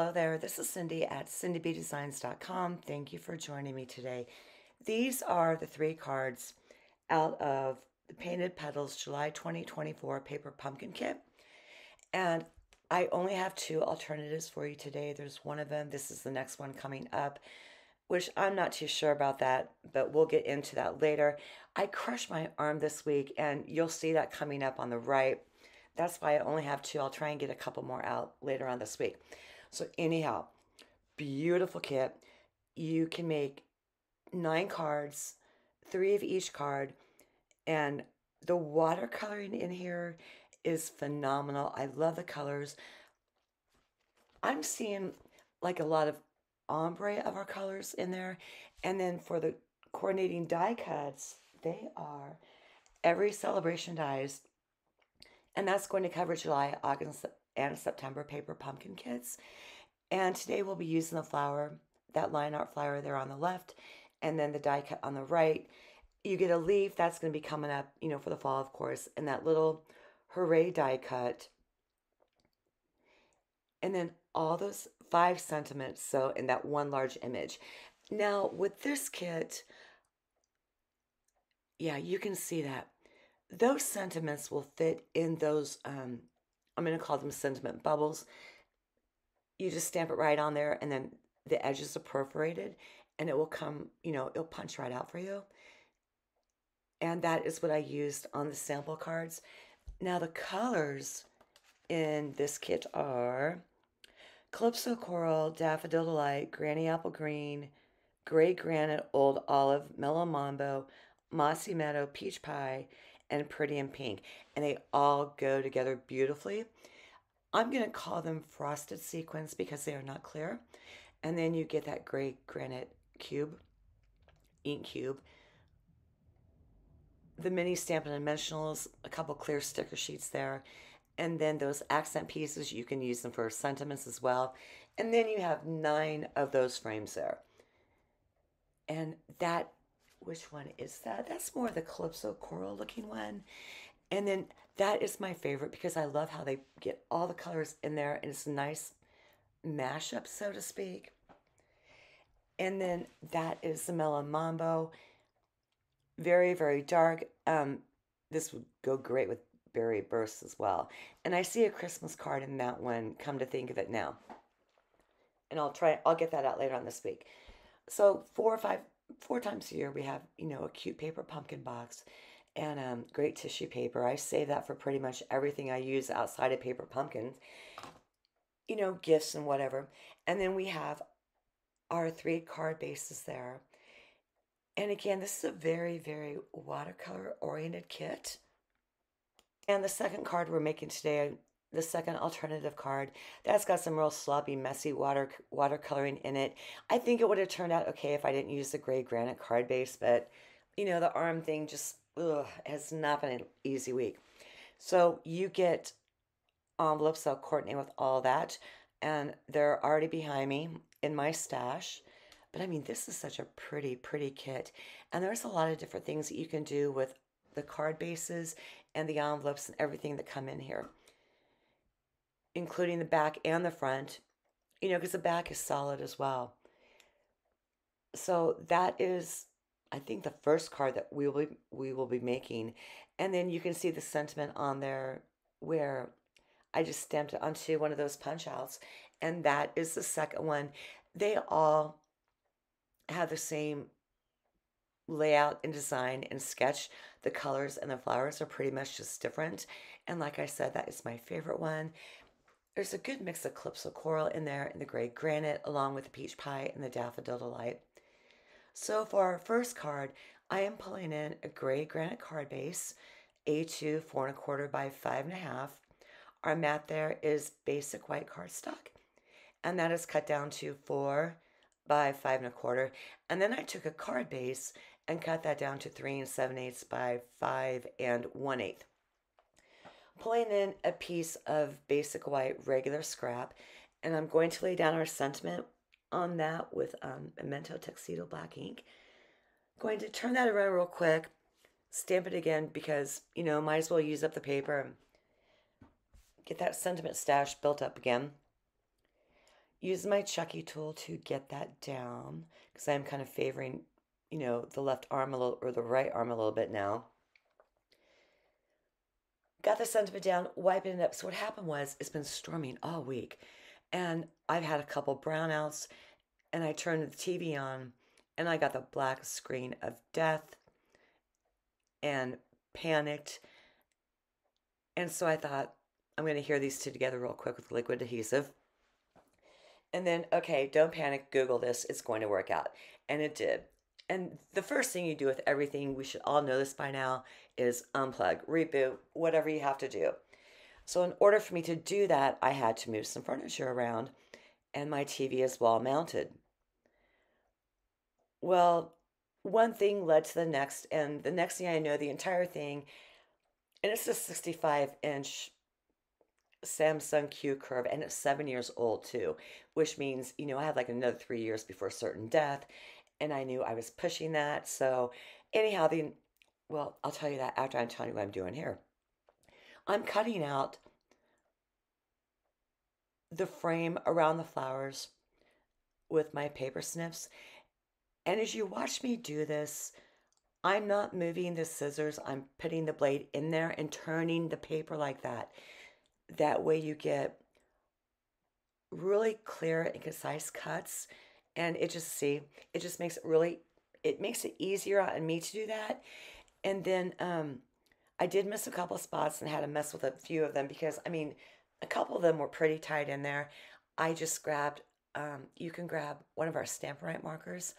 Hello there, this is Cindy at cindybdesigns.com. Thank you for joining me today. These are the three cards out of the Painted Petals July 2024 Paper Pumpkin Kit. And I only have two alternatives for you today. There's one of them. This is the next one coming up, which I'm not too sure about that, but we'll get into that later. I crushed my arm this week, and you'll see that coming up on the right. That's why I only have two. I'll try and get a couple more out later on this week. So anyhow, beautiful kit. You can make 9 cards, 3 of each card, and the watercoloring in here is phenomenal. I love the colors. I'm seeing like a lot of ombre of our colors in there. And then for the coordinating die cuts, they are every celebration dies. And that's going to cover July, August, and September Paper Pumpkin kits. And today we'll be using the flower, that line art flower there on the left, and then the die cut on the right. You get a leaf, that's going to be coming up, you know, for the fall, of course, and that little hooray die cut. And then all those 5 sentiments, so in that one large image. Now, with this kit, yeah, you can see that. Those sentiments will fit in those, I'm going to call them sentiment bubbles. You just stamp it right on there, and then the edges are perforated, and it will come, you know, it'll punch right out for you. And that is what I used on the sample cards. Now, the colors in this kit are Calypso Coral, Daffodil Delight, Granny Apple Green, Gray Granite, Old Olive, Mellow Mambo, Mossy Meadow, Peach Pie, and Pretty in Pink, and they all go together beautifully. I'm going to call them frosted sequins because they are not clear. And then you get that gray granite cube, ink cube, the mini Stampin' Dimensionals, a couple clear sticker sheets there, and then those accent pieces, you can use them for sentiments as well. And then you have 9 of those frames there. And that, which one is that? That's more the Calypso Coral looking one. And then that is my favorite because I love how they get all the colors in there, and it's a nice mashup, so to speak. And then that is the Melon Mambo. Very, very dark. This would go great with berry bursts as well. And I see a Christmas card in that one, come to think of it now. And I'll get that out later on this week. So 4 times a year we have, you know, a cute paper pumpkin box and great tissue paper. I save that for pretty much everything I use outside of paper pumpkins, you know, gifts and whatever. And then we have our 3 card bases there. And again, this is a very, very watercolor oriented kit. And the second card we're making today, the second alternative card, that's got some real sloppy, messy watercoloring in it. I think it would have turned out okay if I didn't use the gray granite card base, but, you know, the arm thing just has not been an easy week. So you get envelopes that'll coordinate with all that, and they're already behind me in my stash. But, I mean, this is such a pretty, pretty kit. And there's a lot of different things that you can do with the card bases and the envelopes and everything that come in here, including the back and the front, you know, because the back is solid as well. So that is, I think, the first card that we will be making. And then you can see the sentiment on there where I just stamped it onto one of those punch outs. And that is the second one. They all have the same layout and design and sketch. The colors and the flowers are pretty much just different. And like I said, that is my favorite one. There's a good mix of Calypso Coral in there and the Gray Granite, along with the Peach Pie and the Daffodil Delight. So for our first card, I am pulling in a Gray Granite card base, A2 4.25 by 5.5. Our mat there is basic white cardstock, and that is cut down to 4 by 5.25. And then I took a card base and cut that down to 3 7/8 by 5 1/8. Pulling in a piece of basic white regular scrap, and I'm going to lay down our sentiment on that with Memento Tuxedo black ink. Going to turn that around real quick, stamp it again because, you know, might as well use up the paper and get that sentiment stash built up again. use my Chucky tool to get that down, because I'm kind of favoring, you know, the left arm a little, or the right arm a little bit now. Got the sentiment down, wiping it up. So what happened was, it's been storming all week, and I've had a couple brownouts, and I turned the TV on, and I got the black screen of death and panicked. And so I thought, I'm going to adhere these two together real quick with liquid adhesive. And then, okay, don't panic, Google this, it's going to work out. And it did. And the first thing you do with everything, we should all know this by now, is unplug, reboot, whatever you have to do. So in order for me to do that, I had to move some furniture around, and my TV is wall mounted. Well, one thing led to the next, and the next thing I know, the entire thing, and it's a 65-inch Samsung Q curve, and it's 7 years old too, which means, you know, I had like another 3 years before certain death, and I knew I was pushing that. So anyhow, well, I'll tell you that after I'm telling you what I'm doing here. I'm cutting out the frame around the flowers with my paper snips, and as you watch me do this, I'm not moving the scissors, I'm putting the blade in there and turning the paper like that. That way you get really clear and concise cuts, and it just makes it really, it makes it easier on me to do that. And then I did miss a couple of spots and had to mess with a few of them, because I mean, a couple of them were pretty tight in there. I just grabbed, you can grab one of our Stampin' Write markers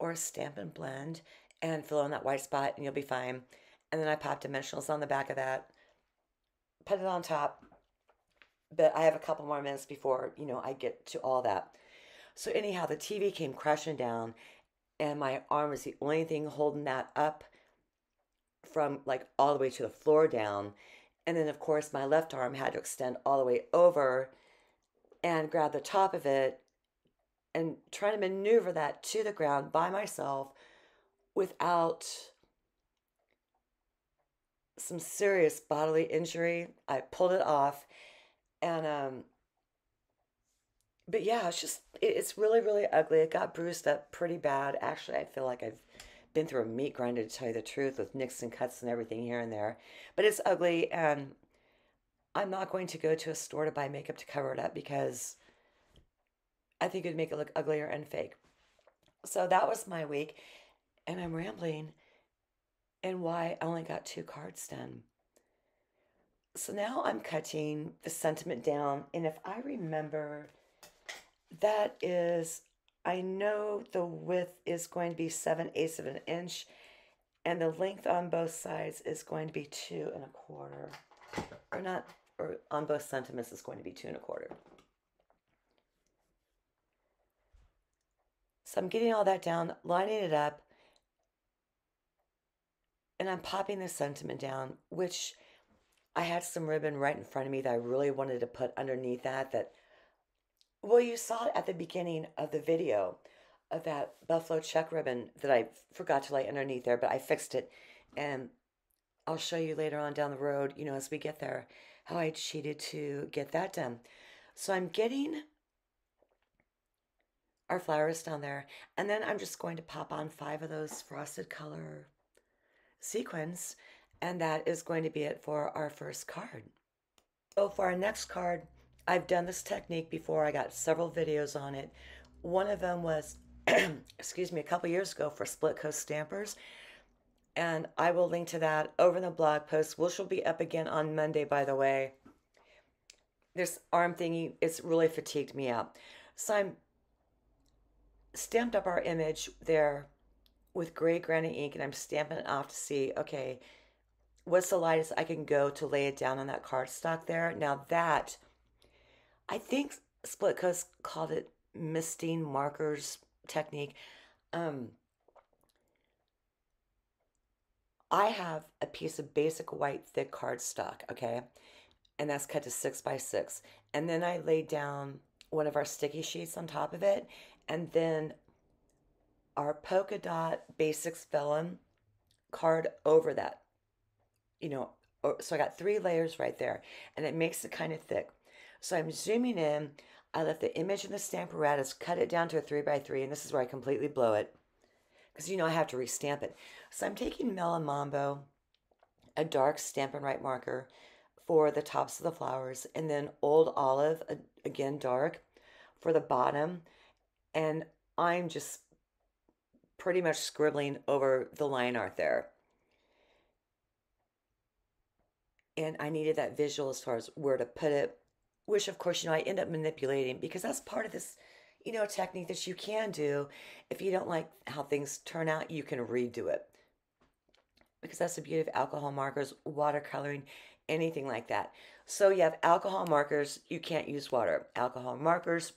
or Stampin' Blend and fill in that white spot and you'll be fine. And then I popped dimensionals on the back of that, put it on top. But I have a couple more minutes before, you know, I get to all that. So anyhow, the TV came crashing down, and my arm was the only thing holding that up from like all the way to the floor down. And then of course my left arm had to extend all the way over and grab the top of it and try to maneuver that to the ground by myself without some serious bodily injury. I pulled it off. And, but yeah, it's just, it's really, really ugly. It got bruised up pretty bad. Actually, I feel like I've been through a meat grinder, to tell you the truth, with nicks and cuts and everything here and there, but it's ugly. And I'm not going to go to a store to buy makeup to cover it up, because I think it'd make it look uglier and fake. So that was my week, and I'm rambling, and why I only got 2 cards done. So now I'm cutting the sentiment down, and if I remember, that is, I know the width is going to be 7/8 of an inch, and the length on both sides is going to be 2 1/4, or not, or on both sentiments is going to be 2 1/4. So I'm getting all that down, lining it up, and I'm popping the sentiment down, which I had some ribbon right in front of me that I really wanted to put underneath that, well, you saw it at the beginning of the video of that buffalo check ribbon that I forgot to lay underneath there, but I fixed it, and I'll show you later on down the road, you know, as we get there, how I cheated to get that done. So I'm getting our flowers down there, and then I'm just going to pop on 5 of those frosted color sequins. And that is going to be it for our first card. So for our next card, I've done this technique before. I got several videos on it. One of them was, excuse me, a couple years ago for Split Coast Stampers. And I will link to that over in the blog post, which will be up again on Monday, by the way. This arm thingy, it's really fatigued me out. So I'm stamped up our image there with Gray Granite ink, and I'm stamping it off to see, okay, what's the lightest I can go to lay it down on that cardstock there? Now that, I think Split Coast called it misting markers technique. I have a piece of basic white thick cardstock, okay? And that's cut to 6 by 6. And then I laid down one of our sticky sheets on top of it. And then our polka dot basics vellum card over that. You know, so I got 3 layers right there, and it makes it kind of thick. So I'm zooming in. I left the image in the Stamparatus, cut it down to a 3x3, and this is where I completely blow it, because you know I have to restamp it. So I'm taking Melon Mambo, a dark Stampin' Write marker for the tops of the flowers, and then Old Olive, again dark, for the bottom, and I'm just pretty much scribbling over the line art there. And I needed that visual as far as where to put it, which of course, you know, I end up manipulating, because that's part of this, you know, technique that you can do. If you don't like how things turn out, you can redo it, because that's the beauty of alcohol markers, watercoloring, anything like that. So you have alcohol markers, you can't use water. Alcohol markers,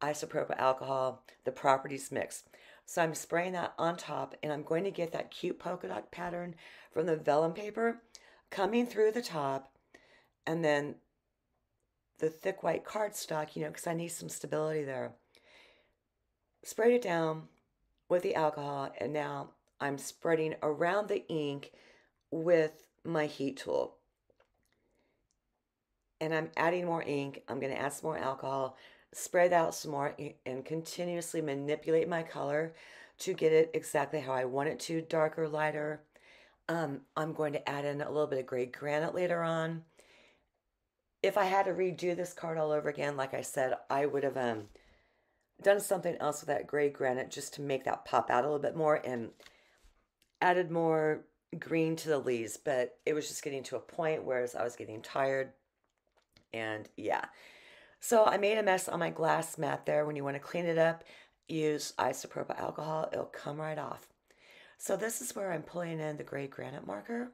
isopropyl alcohol, the properties mix. So I'm spraying that on top, and I'm going to get that cute polka dot pattern from the vellum paper coming through the top, and then the thick white cardstock, you know, because I need some stability there. Sprayed it down with the alcohol, and now I'm spreading around the ink with my heat tool. And I'm adding more ink, I'm going to add some more alcohol, spread out some more, and continuously manipulate my color to get it exactly how I want it to, darker, lighter. I'm going to add in a little bit of gray granite later on. If I had to redo this card all over again, like I said, I would have done something else with that gray granite just to make that pop out a little bit more and added more green to the leaves, but it was just getting to a point where I was getting tired, and yeah. So I made a mess on my glass mat there. When you want to clean it up, use isopropyl alcohol. It'll come right off. So this is where I'm pulling in the gray granite marker.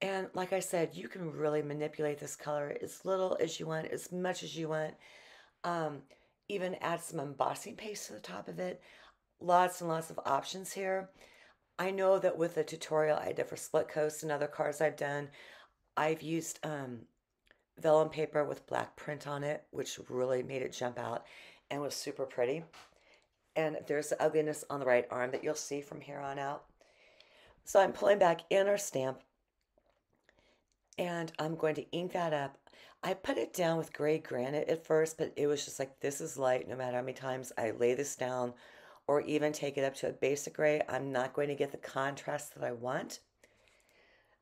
And like I said, you can really manipulate this color as little as you want, as much as you want. Even add some embossing paste to the top of it. Lots and lots of options here. I know that with the tutorial I did for Split Coast and other cards I've done, I've used vellum paper with black print on it, which really made it jump out and was super pretty. And there's the ugliness on the right arm that you'll see from here on out. So I'm pulling back in our stamp, and I'm going to ink that up. I put it down with gray granite at first, but it was just like, this is light. No matter how many times I lay this down or even take it up to a basic gray, I'm not going to get the contrast that I want.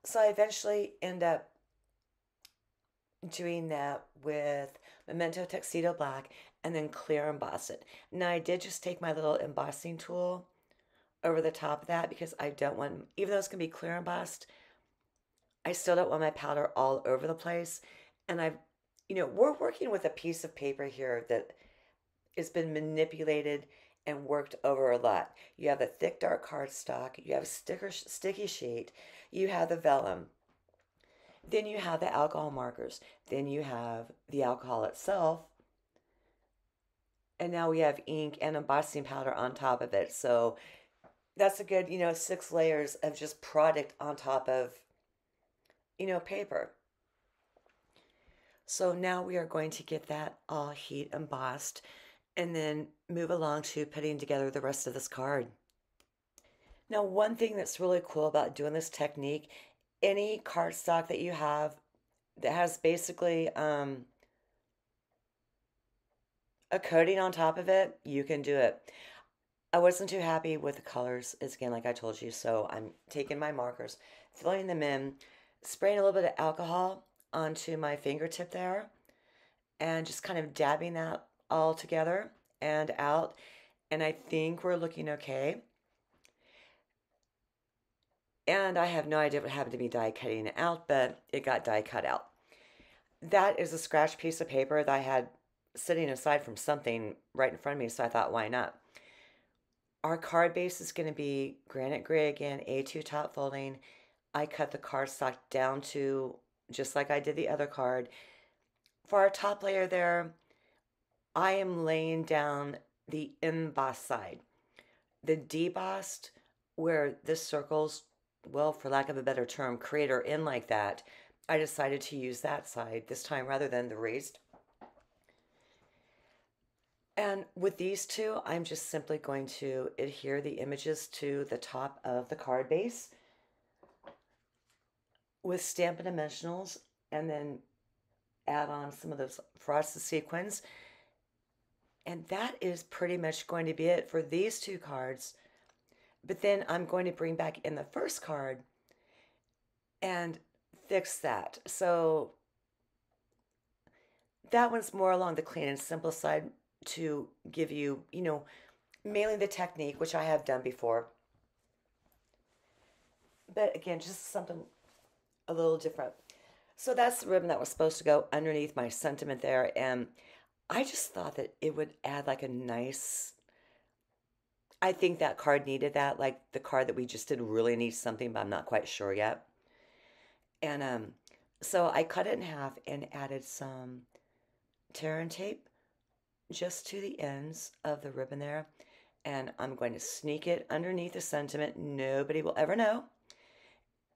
So I eventually end up doing that with Memento Tuxedo Black and then clear emboss it. Now I did just take my little embossing tool over the top of that, because I don't want, even though it's going to be clear embossed, I still don't want my powder all over the place. And I've, you know, we're working with a piece of paper here that has been manipulated and worked over a lot. You have a thick dark cardstock, you have a sticky sheet, you have the vellum, then you have the alcohol markers, then you have the alcohol itself, and now we have ink and embossing powder on top of it. So that's a good, you know, 6 layers of just product on top of, you know, paper. So now we are going to get that all heat embossed and then move along to putting together the rest of this card. Now, one thing that's really cool about doing this technique, any cardstock that you have that has basically a coating on top of it, you can do it. I wasn't too happy with the colors, again, like I told you, so I'm taking my markers, filling them in, spraying a little bit of alcohol onto my fingertip there, and just kind of dabbing that all together and out, and I think we're looking okay. And I have no idea what happened to me die cutting it out, but it got die cut out. That is a scratch piece of paper that I had sitting aside from something right in front of me, so I thought, why not? Our card base is going to be granite gray again, A2 top folding. I cut the cardstock down to just like I did the other card. For our top layer there, I am laying down the embossed side. The debossed, where this circle's, well, for lack of a better term, crater in like that, I decided to use that side this time rather than the raised. And with these two, I'm just simply going to adhere the images to the top of the card base with Stampin' Dimensionals, and then add on some of those frosted sequins. And that is pretty much going to be it for these two cards. But then I'm going to bring back in the first card and fix that. So that one's more along the clean and simple side to give you, you know, mainly the technique, which I have done before. But again, just something a little different. So that's the ribbon that was supposed to go underneath my sentiment there. And I just thought that it would add like a nice, I think that card needed that, like the card that we just did really needs something, but I'm not quite sure yet. And so I cut it in half and added some tear and tape just to the ends of the ribbon there. And I'm going to sneak it underneath the sentiment. Nobody will ever know.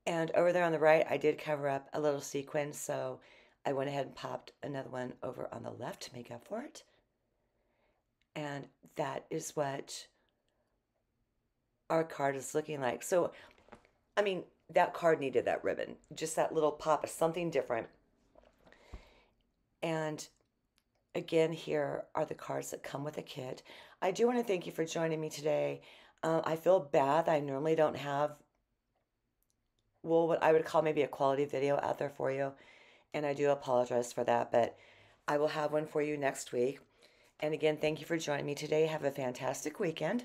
And over there on the right, I did cover up a little sequin, so I went ahead and popped another one over on the left to make up for it. And that is what our card is looking like. So, I mean, that card needed that ribbon, just that little pop of something different. And again, here are the cards that come with a kit. I do want to thank you for joining me today. I feel bad. I normally don't have, well, what I would call maybe a quality video out there for you. And I do apologize for that, but I will have one for you next week. And again, thank you for joining me today. Have a fantastic weekend.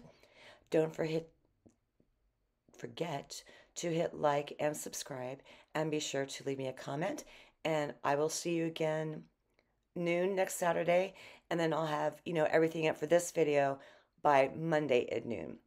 Don't forget to hit like and subscribe, and be sure to leave me a comment. And I will see you again noon next Saturday. And then I'll have, you know, everything up for this video by Monday at noon.